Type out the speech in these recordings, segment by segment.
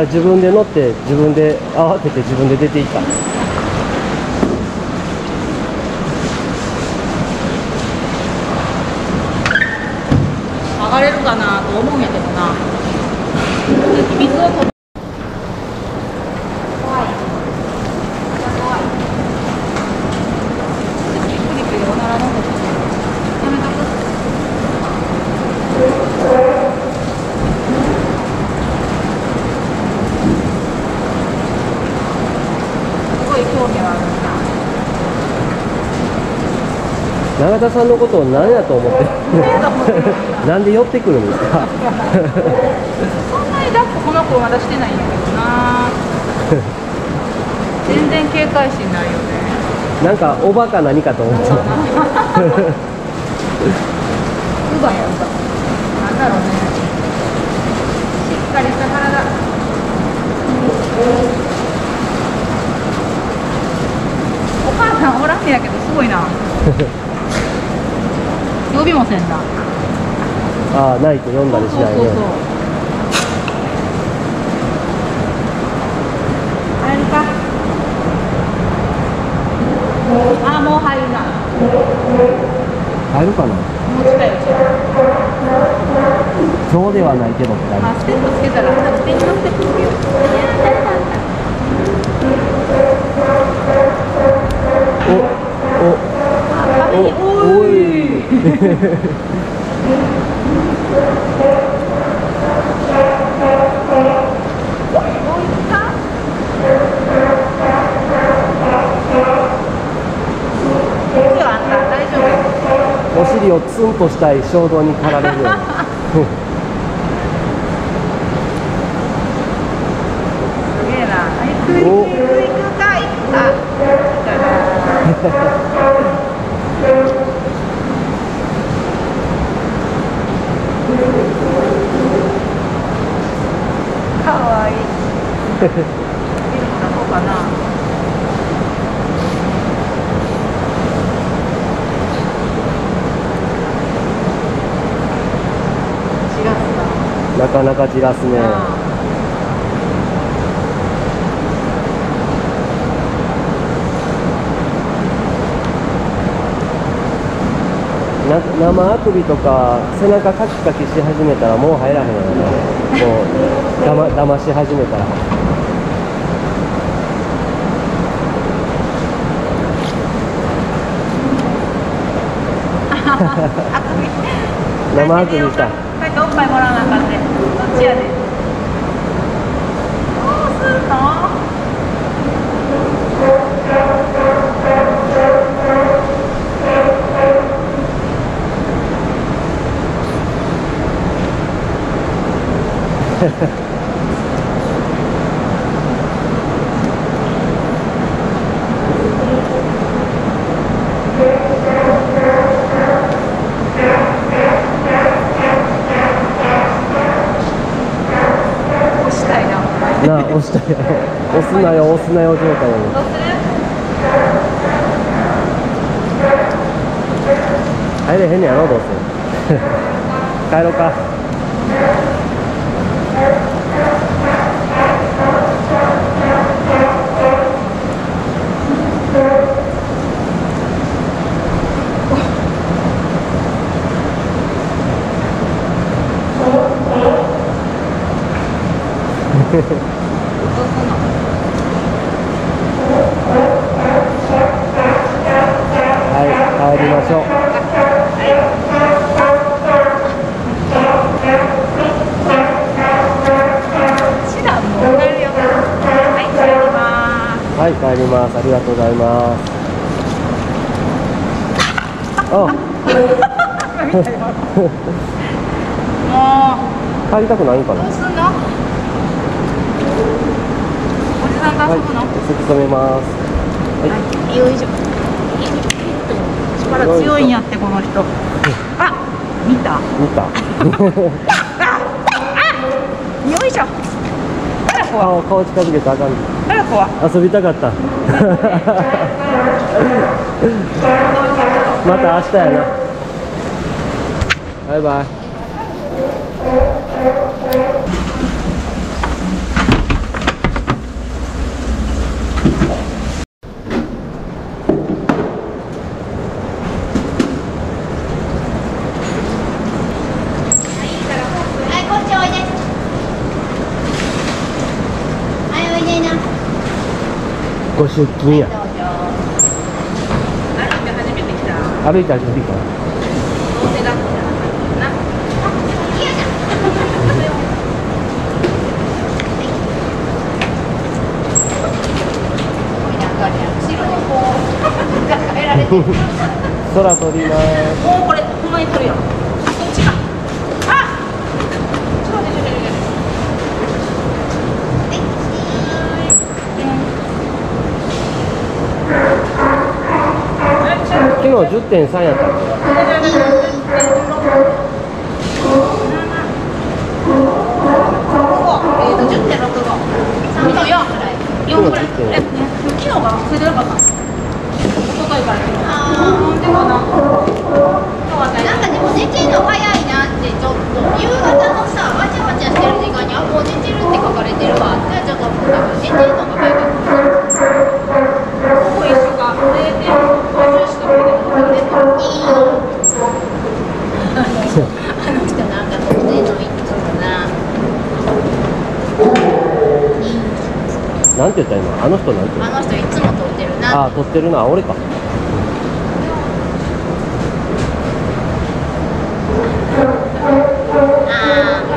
自分で乗って自分で慌てて自分で出ていった。上がれるかなと思うんやけどな。水を取る。怖い。怖い。ちょっとゆっくりおならのことやめとく。永田さんのことを何やと思ってなんで寄ってくるんですかそんなに抱っここの子まだしてないんだけどな全然警戒心ないよね。なんかおバカ何かと思ってたウバやんかなんだろうね。しっかりした体、うん、お母さんおらんねやけどすごいな呼びもせんな。ああ、ないと呼んだりしないね。入るか。ああ、もう入るな。入るかな。もう近いよ。そうではないけどってある。まあ、ステップつけたら勝手に乗ってくるよ。おいお尻をツンとしたい衝動に駆られるよすげえな。あいついくかいくかかわいい。見るのどこかな。散らすな。なかなか散らすね。生あくびとか背中カキカキし始めたらもう入らへんよね。もうだまし始めたら生あくびした。帰っておっぱいもらわなあかんね。どっちやねん。どうすんの。こしたいな。なあ、押したい。押すなよ、押すなよ状態なの。どうする？入れへんねやろ、どうせ。帰ろうか。どうすんの？はい、帰りましょう。はい、帰ります。ありがとうございます。あ、帰りたくないんかな。どうすんの？はい、突き止めます。はい、よいしょ。力強いんやって、この人。あ、見た。見た。あ、よいしょ。あらこは。顔近づけたらあかん。あらこは。遊びたかった。また明日やな。バイバイ。ご出勤や。歩いて初めて来た。空飛びます。もうこれほんまに飛ぶよ。こっちか。あ、ちょっと待って。昨日 10.3 やったの。10.65、3.4 くらい、4くらい。昨日がそれでよかった。なんかでも寝てんの早いなって思って、ちょっと夕方のさ、わちゃわちゃしてる時間に、あ、もう寝てるって書かれてるわってちょっと思ったけど、寝てんのが早かった。なんて言った今、あの人なんて言った？あの人いつも撮ってるな。あ、撮ってるな、俺か。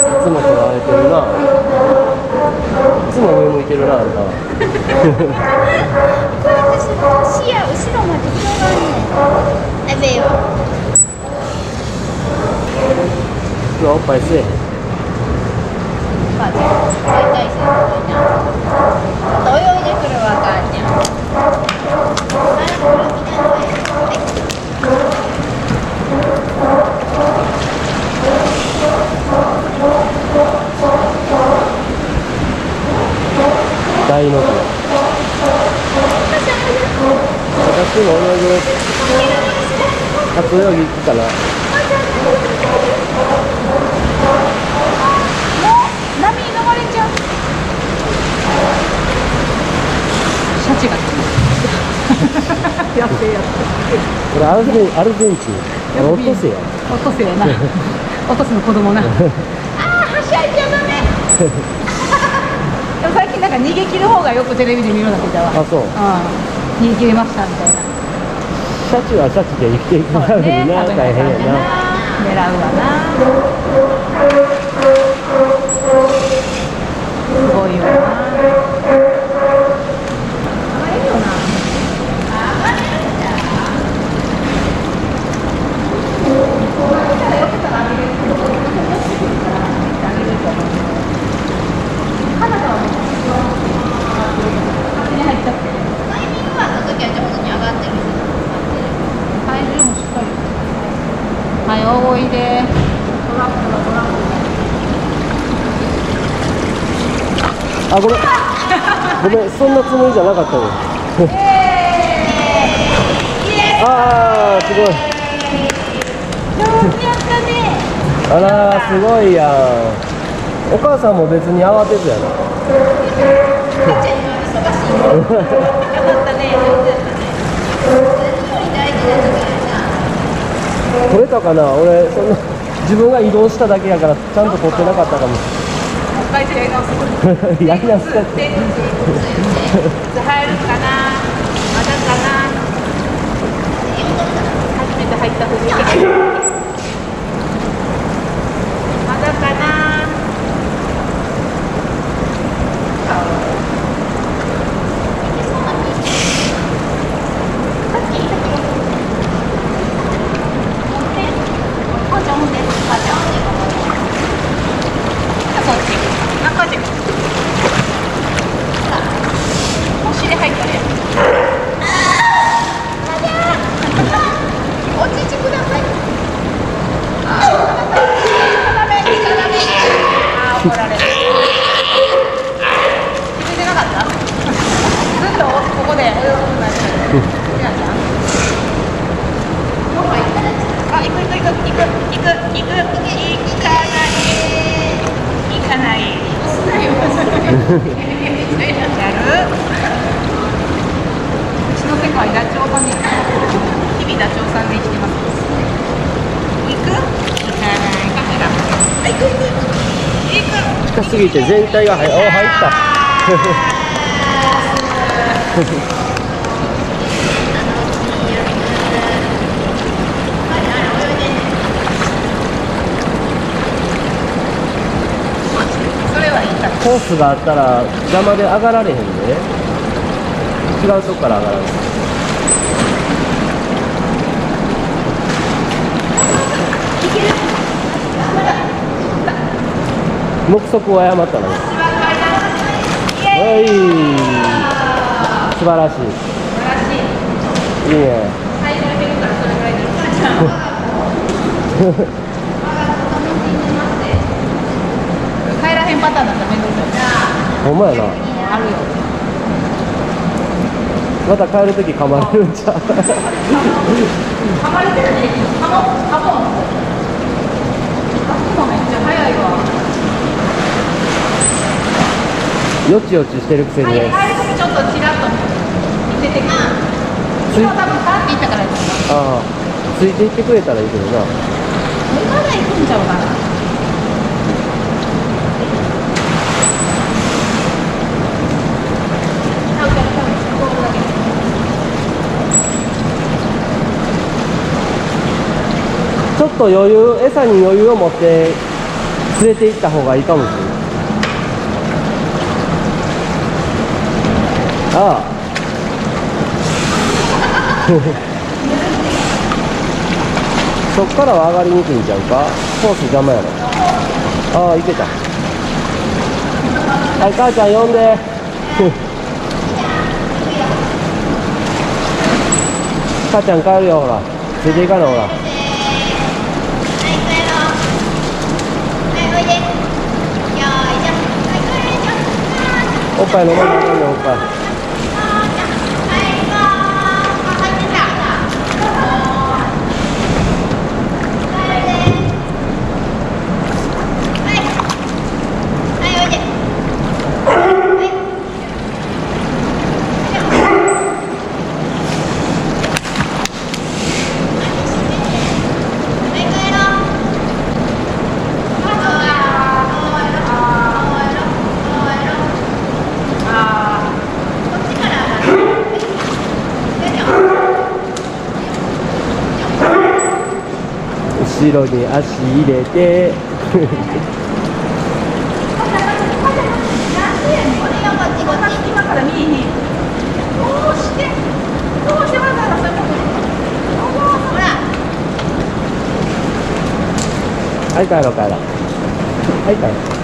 いろいろあるな。こうやって視野後ろまで広がるね。やべえよ。今日おっぱい吸えへん。大体せんといな。ちょっと泳いでくるわかんねん。早く来るみたいな。大の字。私も泳ぐ。初泳ぎ行くかな。もう波に飲まれちゃう。シャチが。やってやって。これアルゼンチン。落とせや。落とせやな。落とすの子供な。ああ、はしゃいじゃダメ。最近なんか逃げ切る方がよくテレビで見るようになってたわ。あ、そう。うん、逃げ切れましたみたいな。シャチはシャチで生きていくのにな、大変やな。狙うわな。すごいよな。あれよな。あれだ。はい、大声で。あ、ごめん。ごめん、そんなつもりじゃなかったよ。ああ、すごい。あら、すごいやん。お母さんも別に慌てずやな。撮れたかな。俺そんな自分が移動しただけやからちゃんと撮ってなかったかも。やり直す。入るかな。まだかな。初めて入った藤木。まだかな。近すぎて全体が入った。コースがあったら邪魔で上がられへんで、ね、違うとこから上がられへん。目測を誤ったのです。はい、素晴らしい。いいね。帰らへんパターンだったらめんどくさい。ほんまやな。あるよ。また帰るとき噛まれるんちゃう。噛まれてるね。噛もう。よちよちしてるくせにね。ちょっとちらっと見せてくる。つい多分パーっていったからです。ああ、ついていってくれたらいいけどな。まだ行くんちゃうかな。ちょっと余裕、餌に余裕を持って連れて行った方がいいかもしれない。ああそっからは上がりにくいんちゃうか。コース邪魔やろ。ああ、いけた。はい、母ちゃん呼んで母ちゃん帰るよ、ほらついていかない、ほらおっぱい飲まないで、おっぱい後ろに足入れてはい、帰ろう帰ろう。はい、帰ろう。